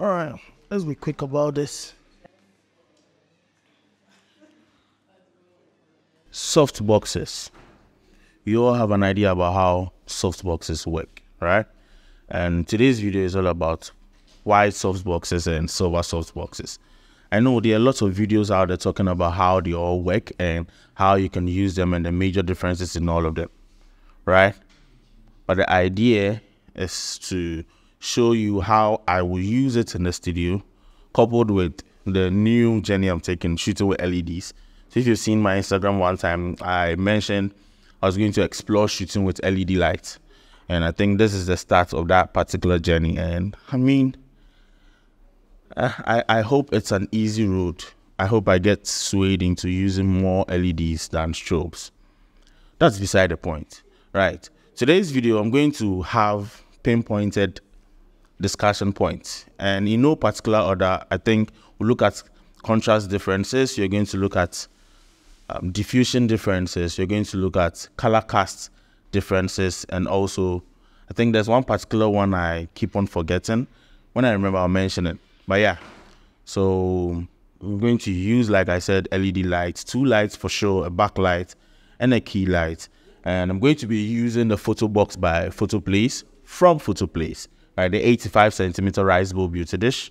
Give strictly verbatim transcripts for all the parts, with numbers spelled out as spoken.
All right, let's be quick about this. Soft boxes. You all have an idea about how soft boxes work, right? And today's video is all about white soft boxes and silver soft boxes. I know there are lots of videos out there talking about how they all work and how you can use them and the major differences in all of them, right? But the idea is to show you how I will use it in the studio, coupled with the new journey I'm taking, shooting with L E Ds. So if you've seen my Instagram one time, I mentioned I was going to explore shooting with L E D lights. And I think this is the start of that particular journey. And I mean, I, I hope it's an easy road. I hope I get swayed into using more L E Ds than strobes. That's beside the point, right? Today's video, I'm going to have pinpointed discussion points. And in no particular order, I think we'll look at contrast differences. You're going to look at um, diffusion differences. You're going to look at color cast differences. And also, I think there's one particular one I keep on forgetting. When I remember, I'll mention it. But yeah, so we're going to use, like I said, L E D lights, two lights for sure, a backlight and a key light. And I'm going to be using the photo box by PhotoPlace from PhotoPlace, right? The eighty-five centimeter risable beauty dish.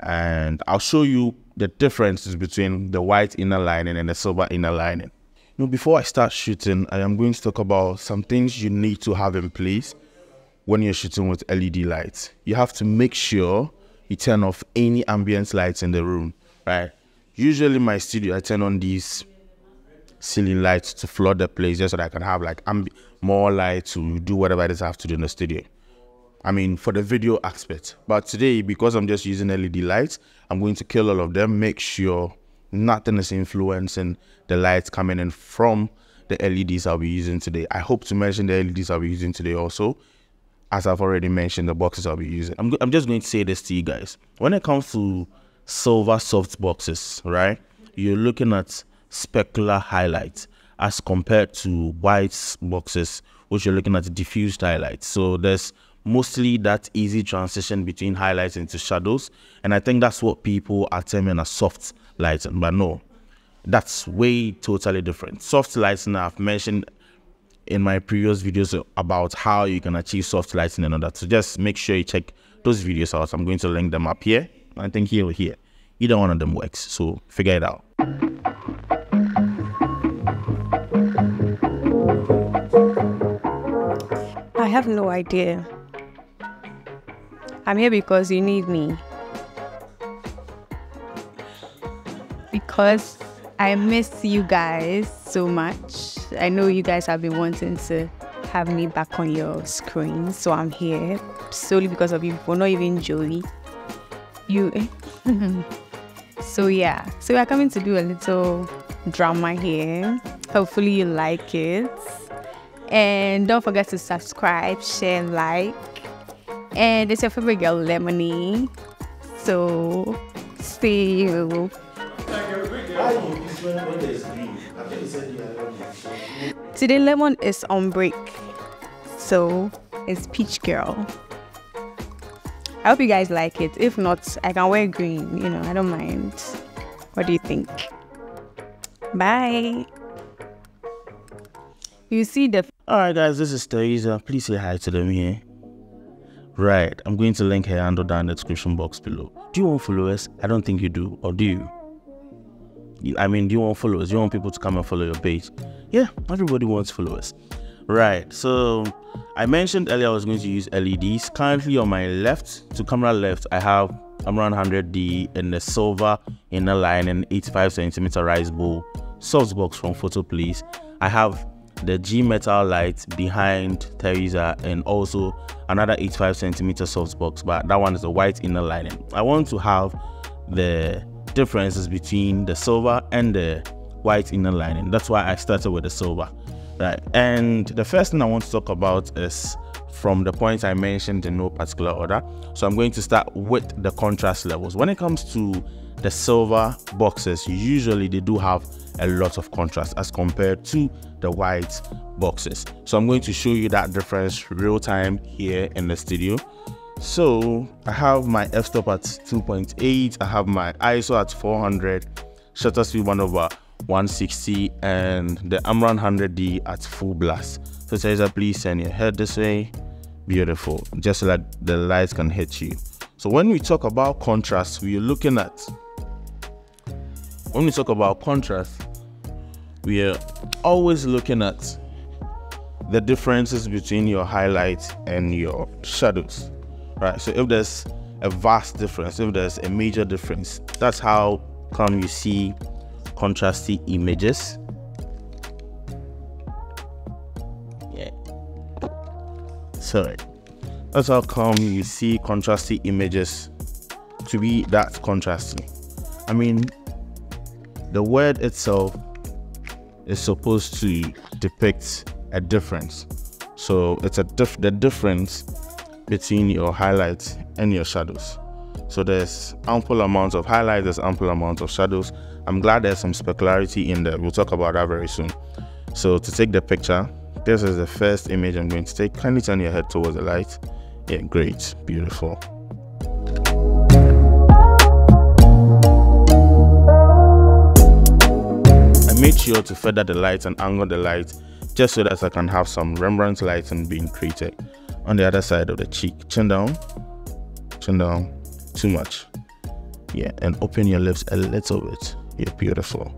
And I'll show you the differences between the white inner lining and the silver inner lining. Now, before I start shooting, I am going to talk about some things you need to have in place when you're shooting with L E D lights. You have to make sure you turn off any ambient lights in the room, right? Usually, in my studio, I turn on these ceiling lights to flood the place just so that I can have like amb more light to do whatever it is I have to do in the studio. I mean, for the video aspect. But today, because I'm just using L E D lights, I'm going to kill all of them, make sure nothing is influencing the lights coming in from the L E Ds I'll be using today. I hope to mention the L E Ds I'll be using today also, as I've already mentioned the boxes I'll be using. I'm, I'm just going to say this to you guys. When it comes to silver soft boxes, right, you're looking at specular highlights as compared to white boxes, which you're looking at diffused highlights. So there's mostly that easy transition between highlights into shadows. And I think that's what people are terming as soft lighting. But no, that's way totally different. Soft lighting, I've mentioned in my previous videos about how you can achieve soft lighting and all that. So just make sure you check those videos out. I'm going to link them up here. I think here or here. Either one of them works. So figure it out. I have no idea. I'm here because you need me. Because I miss you guys so much. I know you guys have been wanting to have me back on your screen, so I'm here solely because of you people, not even Joey. You. So yeah, so we're coming to do a little drama here. Hopefully you like it. And don't forget to subscribe, share, like. And it's your favorite girl, Lemonny. So, see you. Today, Lemon is on break. So, it's Peach Girl. I hope you guys like it. If not, I can wear green. You know, I don't mind. What do you think? Bye. You see the... Alright guys, this is Theresa. Please say hi to them here. Right, I'm going to link her handle down in the description box below. Do you want followers? I don't think you do. Or do you? you? I mean, do you want followers? Do you want people to come and follow your page? Yeah, everybody wants followers. Right, so I mentioned earlier I was going to use L E Ds. Currently on my left, to camera left, I have Amaran one hundred D in the silver inner line and eighty-five centimeter risable softbox from PhotoPlace. I have the G metal light behind Theresa and also another eighty-five centimeter softbox, but that one is a white inner lining. I want to have the differences between the silver and the white inner lining. That's why I started with the silver, right? And the first thing I want to talk about is from the points I mentioned in no particular order. So I'm going to start with the contrast levels. When it comes to the silver boxes, usually they do have a lot of contrast as compared to the white boxes. So I'm going to show you that difference real time here in the studio. So I have my f-stop at two point eight, I have my I S O at four hundred, shutter speed one over one sixty, and the Amaran one hundred D at full blast. So Theresa, please send your head this way. Beautiful, just so that the lights can hit you. So when we talk about contrast, we are looking at when we talk about contrast, we are always looking at the differences between your highlights and your shadows. Right, so if there's a vast difference, if there's a major difference, that's how come you see contrasty images. Yeah, sorry, that's how come you see contrasty images to be that contrasty. I mean, the word itself is supposed to depict a difference, so it's a diff the difference between your highlights and your shadows. So there's ample amounts of highlights, there's ample amounts of shadows. I'm glad there's some specularity in there. We'll talk about that very soon. So to take the picture, this is the first image I'm going to take. Kindly turn your head towards the light. Yeah, great, beautiful. I made sure to feather the light and angle the light just so that I can have some Rembrandt lighting being created. On the other side of the cheek, chin down, chin down, too much, yeah, and open your lips a little bit. Yeah, beautiful.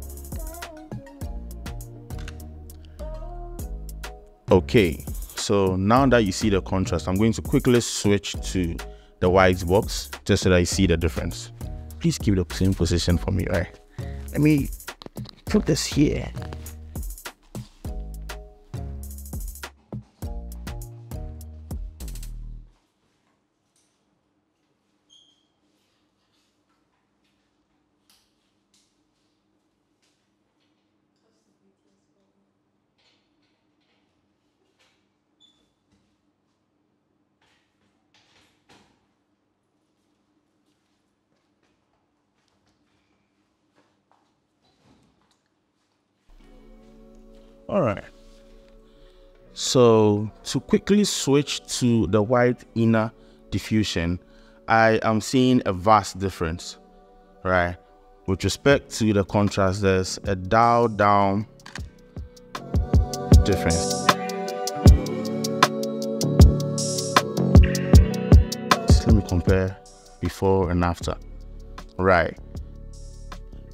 Okay, so now that you see the contrast, I'm going to quickly switch to the white box just so that you see the difference. Please keep the same position for me, right? Let me put this here. All right, so to quickly switch to the white inner diffusion, I am seeing a vast difference, right? With respect to the contrast, there's a dial down difference. Let me compare before and after, right?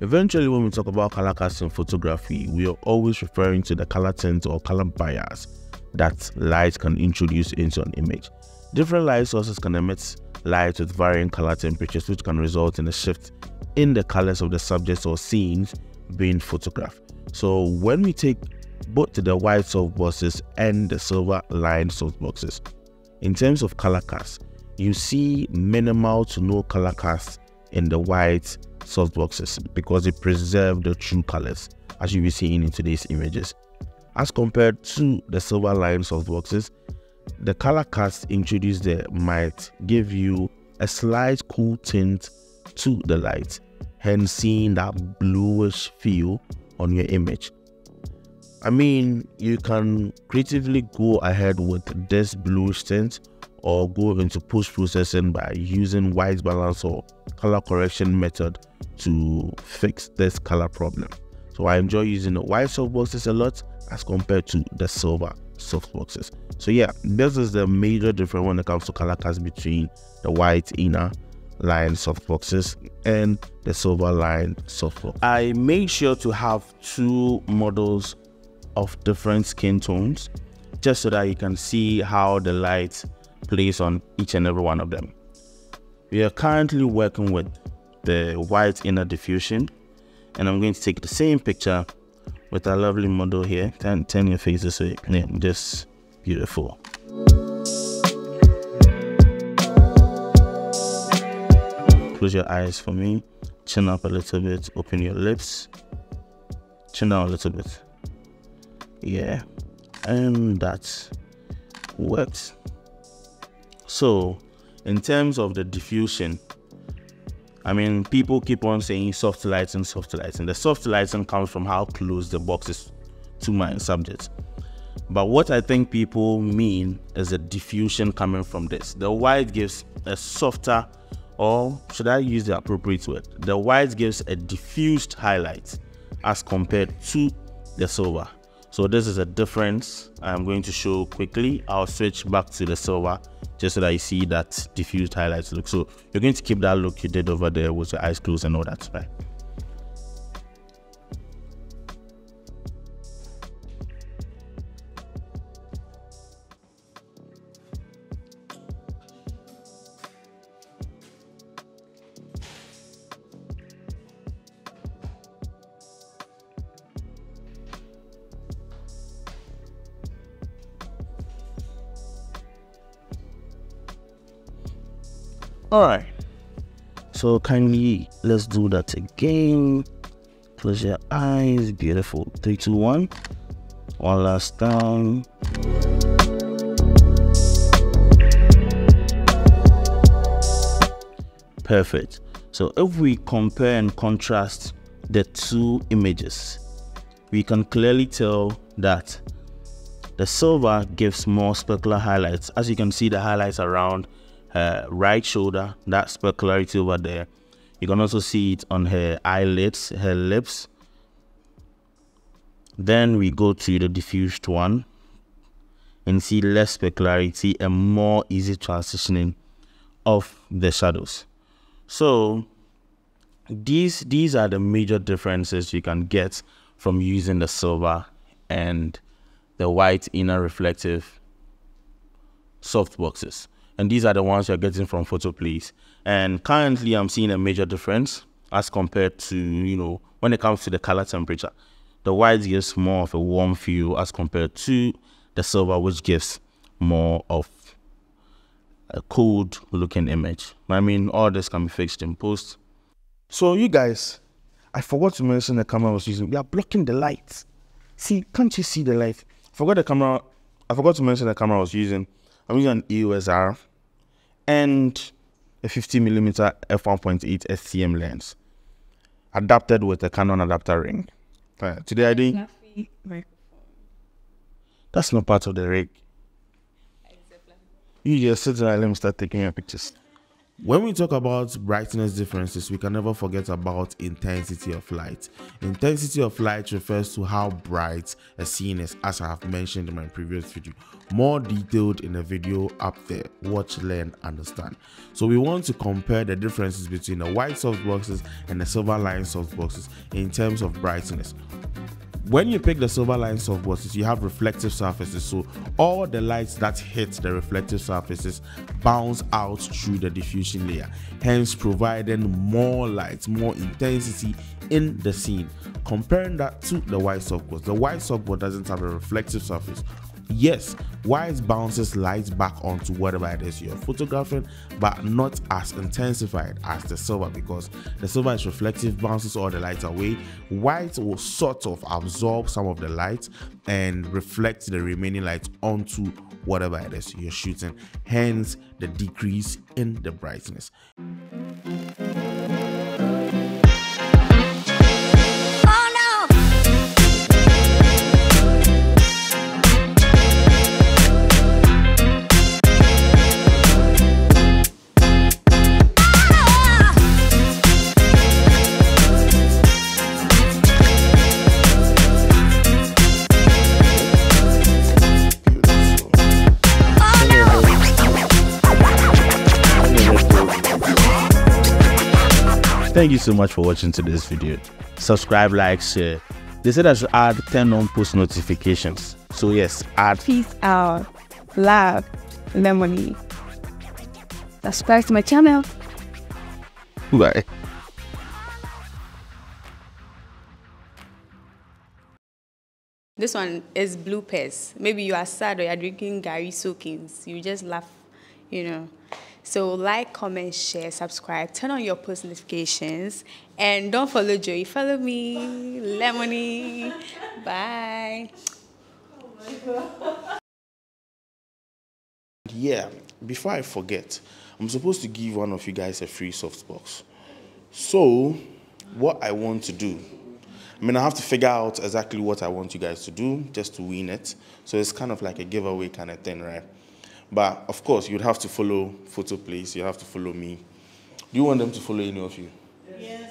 Eventually, when we talk about color casting photography, we are always referring to the color tint or color bias that light can introduce into an image. Different light sources can emit light with varying color temperatures, which can result in a shift in the colors of the subjects or scenes being photographed. So when we take both the white softboxes and the silver lined softboxes, in terms of color cast, you see minimal to no color cast in the white soft boxes because they preserve the true colors, as you'll be seeing in today's images. As compared to the silver lined soft boxes, the color cast introduced there might give you a slight cool tint to the light, hence seeing that bluish feel on your image. I mean, you can creatively go ahead with this bluish tint or go into post-processing by using white balance or color correction method to fix this color problem. So I enjoy using the white softboxes a lot as compared to the silver softboxes. So yeah, this is the major difference when it comes to color cast between the white inner line softboxes and the silver line softbox. I made sure to have two models of different skin tones just so that you can see how the light plays on each and every one of them. We are currently working with the white inner diffusion, and I'm going to take the same picture with our lovely model here. Turn, turn your face this way. Yeah, just beautiful. Close your eyes for me. Chin up a little bit. Open your lips. Chin down a little bit. Yeah, and that works. So in terms of the diffusion, I mean, people keep on saying soft lighting, soft lighting. The soft lighting comes from how close the box is to my subject. But what I think people mean is the diffusion coming from this. The white gives a softer, or should I use the appropriate word? The white gives a diffused highlight as compared to the silver. So this is a difference I'm going to show quickly. I'll switch back to the silver just so that you see that diffused highlights look. So you're going to keep that look you did over there with your eyes closed and all that, right? Alright, so kindly let's do that again. Close your eyes. Beautiful. Three, two, one. One last time. Perfect. So if we compare and contrast the two images, we can clearly tell that the silver gives more specular highlights. As you can see, the highlights around her right shoulder, that specularity over there. You can also see it on her eyelids, her lips. Then we go to the diffused one and see less specularity and more easy transitioning of the shadows. So these these are the major differences you can get from using the silver and the white inner reflective soft boxes. And these are the ones you're getting from PhotoPlace. And currently I'm seeing a major difference as compared to, you know, when it comes to the color temperature. The white gives more of a warm feel as compared to the silver, which gives more of a cold looking image. I mean, all this can be fixed in post. So you guys, I forgot to mention the camera I was using. We are blocking the lights. See, can't you see the light? I forgot the camera. I forgot to mention the camera I was using. I'm using an E O S R and a fifty millimeter f one point eight S T M lens, adapted with a Canon adapter ring. Uh, today I did. That's not part of the rig. You just sit there and let me start taking your pictures. When we talk about brightness differences, we can never forget about intensity of light. Intensity of light refers to how bright a scene is, as I have mentioned in my previous video. More detailed in the video up there. Watch, learn, understand. So we want to compare the differences between the white softboxes and the silver line softboxes in terms of brightness. When you pick the silver line softboxes, you have reflective surfaces, so all the lights that hit the reflective surfaces bounce out through the diffusion layer, hence providing more light, more intensity in the scene. Comparing that to the white softbox, the white softbox doesn't have a reflective surface. Yes, white bounces light back onto whatever it is you're photographing, but not as intensified as the silver, because the silver is reflective, bounces all the light away. White will sort of absorb some of the light and reflect the remaining light onto whatever it is you're shooting, hence the decrease in the brightness. Thank you so much for watching today's video. Subscribe, like, share. They said I should add turn on post notifications. So yes, add. Peace out. Love. Lemonny. Subscribe to my channel. Bye. This one is bloopers. Maybe you are sad or you are drinking Gary soakings. You just laugh, you know. So like, comment, share, subscribe, turn on your post notifications, and don't follow Joey, follow me, Lemonny. Bye. Oh my God. Yeah, before I forget, I'm supposed to give one of you guys a free softbox. So what I want to do, I mean, I have to figure out exactly what I want you guys to do just to win it. So it's kind of like a giveaway kind of thing, right? But of course, you'd have to follow PhotoPlace. You have to follow me. Do you want them to follow any of you? Yes.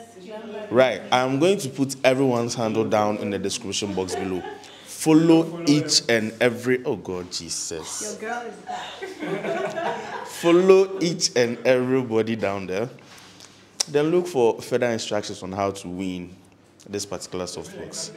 Right. I'm going to put everyone's handle down in the description box below. Follow, follow each and every... Oh, God, Jesus. Your girl is back. Follow each and everybody down there. Then look for further instructions on how to win this particular softbox.